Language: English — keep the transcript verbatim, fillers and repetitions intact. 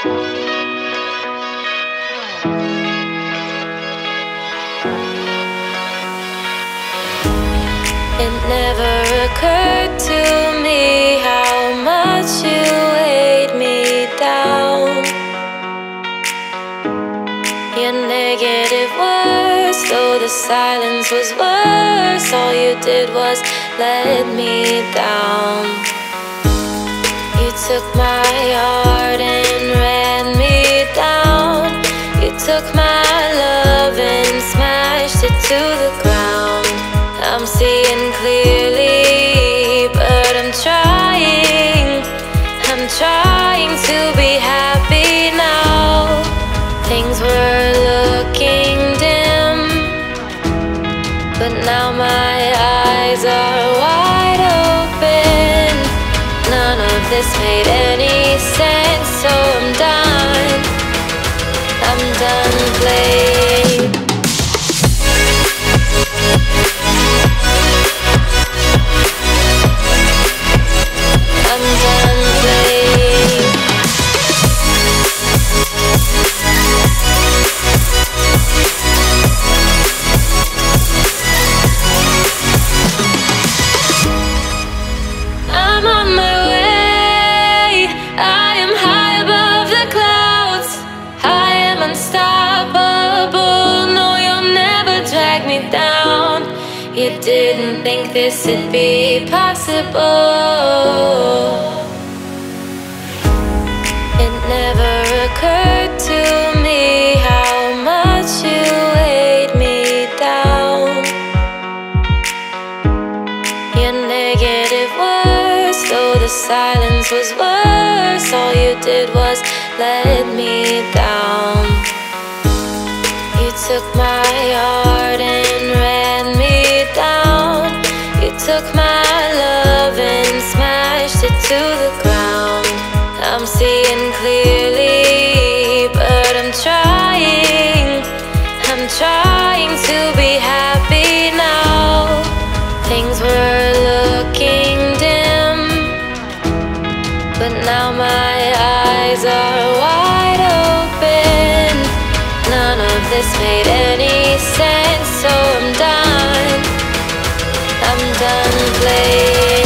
It never occurred to me how much you weighed me down. Your negative words, though the silence was worse, all you did was let me down. You took my heart and ran me down. You took my love and smashed it to the ground. I'm seeing clearly, but I'm trying. I'm trying to be happy now. Things were looking dim, but now my eyes are wide open. None of this made any sense, so I'm done. I'm done playing. You didn't think this would be possible. It never occurred to me how much you weighed me down. Your negative words, though the silence was worse, all you did was let me down. You took my heart and ran me down. You took my love and smashed it to the ground. I'm seeing clearly, but I'm trying. I'm trying to be happy now. Things were looking dim, but now my eyes are wide open. None of this made any sense, so I'm done. I'm done playing.